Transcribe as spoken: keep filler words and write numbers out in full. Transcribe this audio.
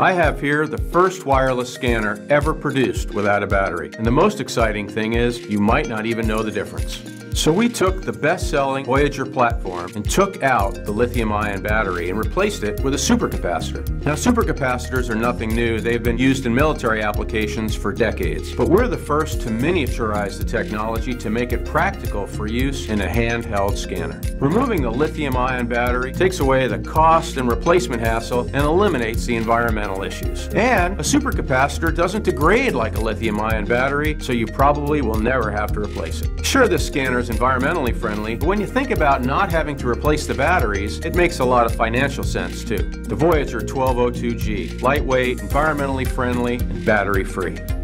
I have here the first wireless scanner ever produced without a battery, and the most exciting thing is you might not even know the difference. So we took the best-selling Voyager platform and took out the lithium-ion battery and replaced it with a supercapacitor. Now, supercapacitors are nothing new. They've been used in military applications for decades, but we're the first to miniaturize the technology to make it practical for use in a handheld scanner. Removing the lithium-ion battery takes away the cost and replacement hassle and eliminates the environmental issues. And a supercapacitor doesn't degrade like a lithium-ion battery, so you probably will never have to replace it. Sure, this scanner is environmentally friendly, but when you think about not having to replace the batteries, it makes a lot of financial sense too. The Voyager twelve oh two G, lightweight, environmentally friendly, and battery-free.